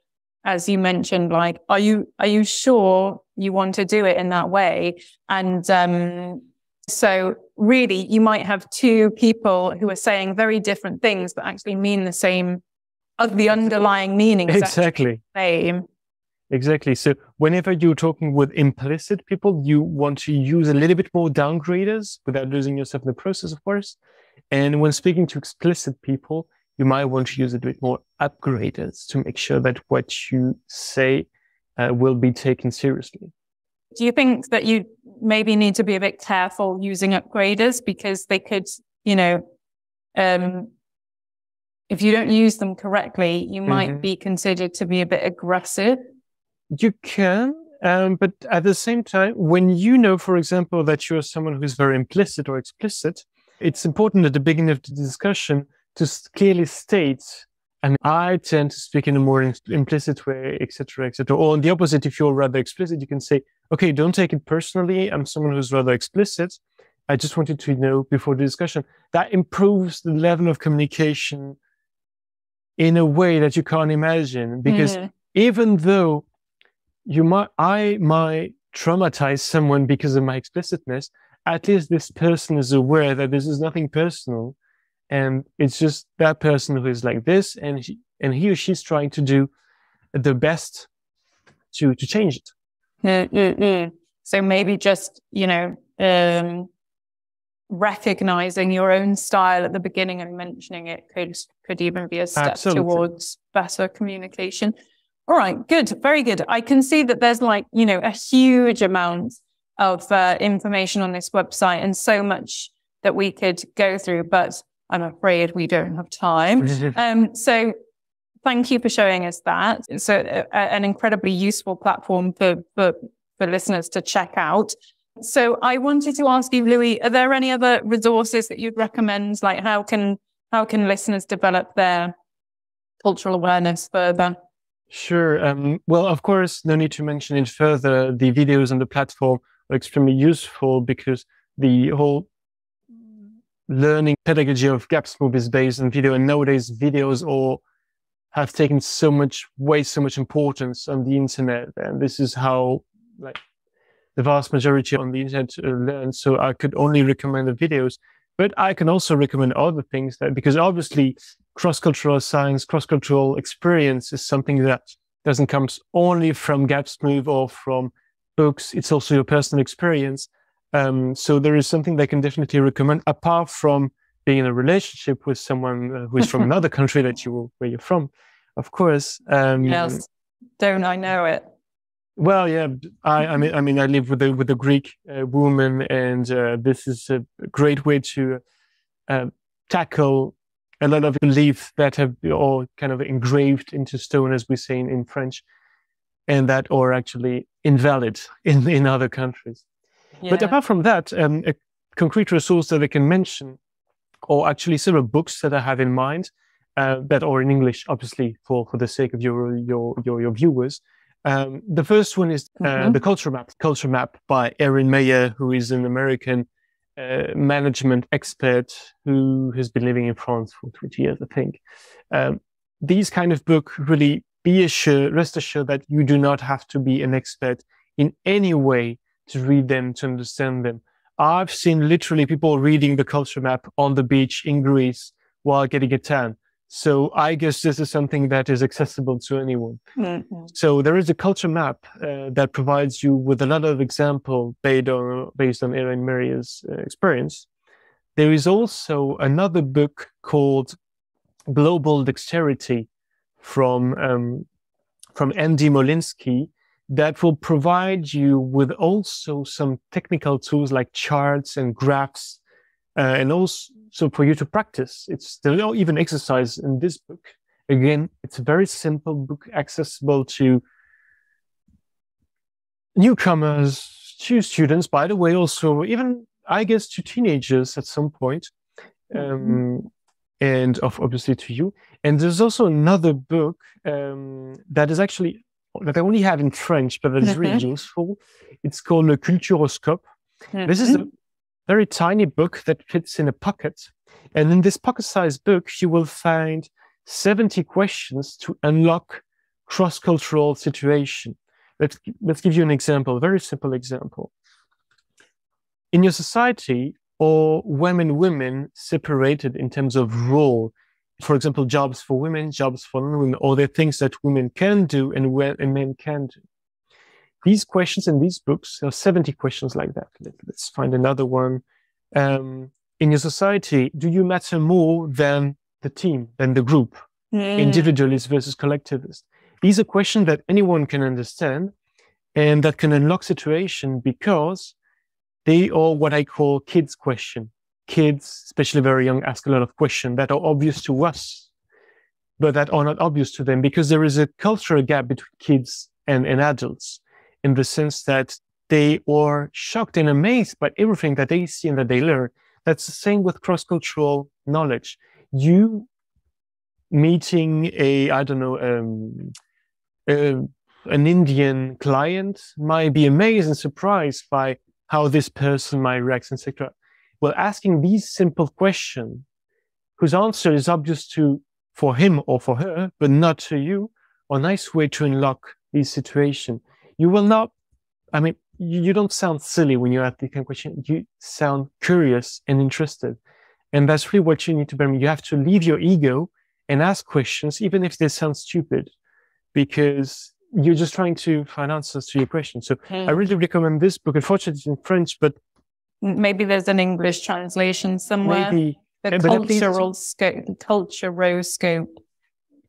as you mentioned, like, are you, are you sure you want to do it in that way? And, um, So really, you might have two people who are saying very different things, but actually mean the same, uh, the underlying meaning. Exactly. Same. Exactly. So whenever you're talking with implicit people, you want to use a little bit more downgraders without losing yourself in the process, of course. And when speaking to explicit people, you might want to use a bit more upgraders to make sure that what you say uh, will be taken seriously. Do you think that you maybe need to be a bit careful using upgraders because they could, you know, um, if you don't use them correctly, you might mm-hmm. be considered to be a bit aggressive? You can, um, but at the same time, when you know, for example, that you're someone who's very implicit or explicit, it's important at the beginning of the discussion to clearly state, and I tend to speak in a more implicit way, et cetera, et cetera. Or on the opposite, if you're rather explicit, you can say, okay, don't take it personally. I'm someone who's rather explicit. I just wanted to know before the discussion. That improves the level of communication in a way that you can't imagine, because mm. even though you might, I might traumatize someone because of my explicitness, at least this person is aware that this is nothing personal. And it's just that person who is like this, and he, and he or she's trying to do the best to to change it. Mm-mm-mm. So maybe just, you know, um, recognizing your own style at the beginning and mentioning it could could even be a step Absolutely. Towards better communication. All right, good, very good. I can see that there's like, you know, a huge amount of uh, information on this website and so much that we could go through, but I'm afraid we don't have time. Um, so thank you for showing us that. It's a, a, an incredibly useful platform for, for, for listeners to check out. So I wanted to ask you, Louis, are there any other resources that you'd recommend? Like how can, how can listeners develop their cultural awareness further? Sure. Um, well, of course, no need to mention it further. The videos on the platform are extremely useful because the whole learning pedagogy of Gapsmoov is based on video, and nowadays videos all have taken so much weight, so much importance on the internet, and this is how like the vast majority on the internet uh, learn. So I could only recommend the videos, but I can also recommend other things that, because obviously cross-cultural science, cross-cultural experience is something that doesn't come only from Gapsmoov or from books. It's also your personal experience. Um, so there is something that I can definitely recommend, apart from being in a relationship with someone uh, who is from another country that you where you're from, of course. Um, yes, don't I know it? Well, yeah. I, I mean, I mean, I live with a with a Greek uh, woman, and uh, this is a great way to uh, tackle a lot of beliefs that have all kind of engraved into stone, as we say in, in French, and that are actually invalid in in other countries. Yeah. But apart from that, um, a concrete resource that I can mention, or actually several books that I have in mind uh, that are in English, obviously, for, for the sake of your your your, your viewers. Um, the first one is uh, mm-hmm. The Culture Map, Culture Map by Erin Meyer, who is an American uh, management expert who has been living in France for twenty years, I think. Um, these kind of book really be assured, rest assured that you do not have to be an expert in any way to read them, to understand them. I've seen literally people reading the culture map on the beach in Greece while getting a tan. So I guess this is something that is accessible to anyone. Mm-hmm. So there is a culture map uh, that provides you with a lot of examples based on, based on Erin Meyer's uh, experience. There is also another book called Global Dexterity from, um, from Andy Molinsky, that will provide you with also some technical tools like charts and graphs, uh, and also for you to practice. It's there are even exercises in this book. Again, it's a very simple book, accessible to newcomers, to students, by the way, also even, I guess, to teenagers at some point, mm-hmm. um, and of obviously to you. And there's also another book um, that is actually that I only have in French, but that is really useful. It's called Le Culturoscope. Mm-hmm. This is a very tiny book that fits in a pocket. And in this pocket-sized book, you will find seventy questions to unlock cross-cultural situation. Let's, let's give you an example, a very simple example. in your society, or women, women separated in terms of role? For example, jobs for women, jobs for non-women, or the things that women can do and where and men can do. These questions in these books, there are seventy questions like that. Let's find another one. Um, in your society, do you matter more than the team, than the group? Mm. Individualist versus collectivist. These are questions that anyone can understand and that can unlock situation because they are what I call kids' question. Kids, especially very young, ask a lot of questions that are obvious to us, but that are not obvious to them because there is a cultural gap between kids and, and adults in the sense that they are shocked and amazed by everything that they see and that they learn. That's the same with cross-cultural knowledge. You meeting a, I don't know, um, uh, an Indian client might be amazed and surprised by how this person might react, et cetera. Well, asking these simple questions, whose answer is obvious to for him or for her, but not to you, are a nice way to unlock this situation. You will not, I mean, you, you don't sound silly when you ask the kind of question. You sound curious and interested. And that's really what you need to bear in mind. You have to leave your ego and ask questions, even if they sound stupid, because you're just trying to find answers to your question. So mm. I really recommend this book. Unfortunately, it's in French, but maybe there's an English translation somewhere. Maybe. The yeah, cultural scope, culturoscope.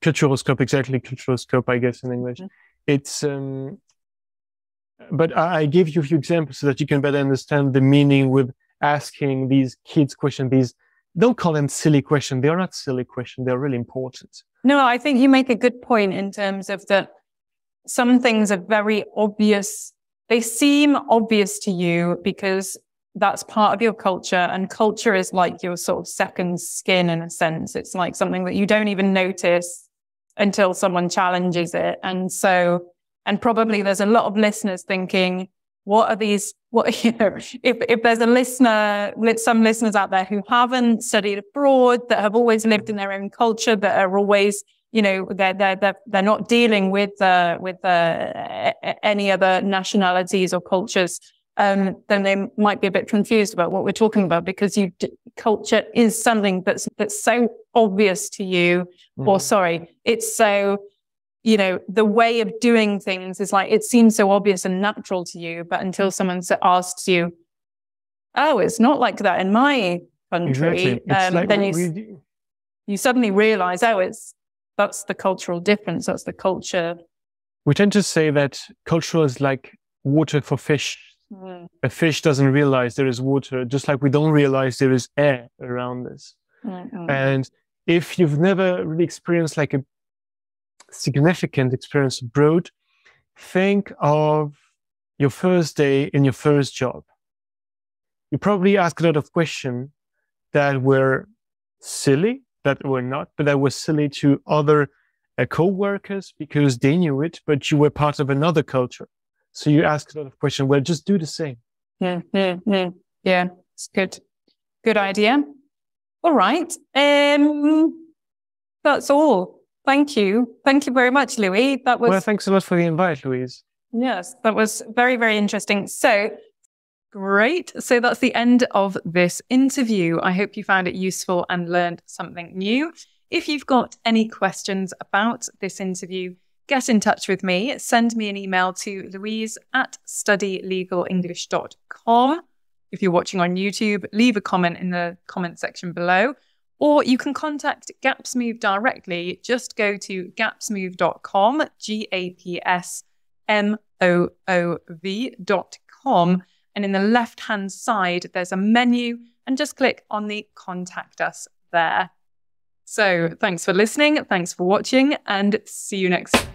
Culturoscope, exactly. Culturoscope, I guess, in English. Mm. It's, um, but I, I give you a few examples so that you can better understand the meaning with asking these kids questions, these, don't call them silly questions. They are not silly questions. They're really important. No, I think you make a good point in terms of that. Some things are very obvious. They seem obvious to you because that's part of your culture. And culture is like your sort of second skin in a sense. It's like something that you don't even notice until someone challenges it. And so, and probably there's a lot of listeners thinking, what are these, what, you know, if, if there's a listener, some listeners out there who haven't studied abroad, that have always lived in their own culture, that are always, you know, they're, they're, they're, they're not dealing with, uh, with, uh, any other nationalities or cultures, um, then they might be a bit confused about what we're talking about because you, d culture is something that's, that's so obvious to you, mm. or sorry, it's so, you know, the way of doing things is like, it seems so obvious and natural to you, but until someone asks you, oh, it's not like that in my country, exactly. um, like then you, you suddenly realize, oh, it's, that's the cultural difference. That's the culture. We tend to say that culture is like water for fish. Mm. A fish doesn't realize there is water, just like we don't realize there is air around us. Mm-hmm. And if you've never really experienced like a significant experience abroad, think of your first day in your first job. You probably asked a lot of questions that were silly, that were not, but that were silly to other uh, co-workers because they knew it, but you were part of another culture. So you asked a lot of questions. Well, just do the same. Yeah, yeah, yeah. Yeah, it's good. Good idea. All right. Um, that's all. Thank you. Thank you very much, Louis. That was... Well, thanks a lot for the invite, Louise. Yes, that was very, very interesting. So, great. So that's the end of this interview. I hope you found it useful and learned something new. If you've got any questions about this interview, get in touch with me. Send me an email to louise at study legal english dot com. If you're watching on YouTube, leave a comment in the comment section below. Or you can contact Gapsmoov directly. Just go to gapsmoov dot com, G A P S M O O V dot com. And in the left-hand side, there's a menu. And just click on the Contact Us there. So thanks for listening. Thanks for watching. And see you next time.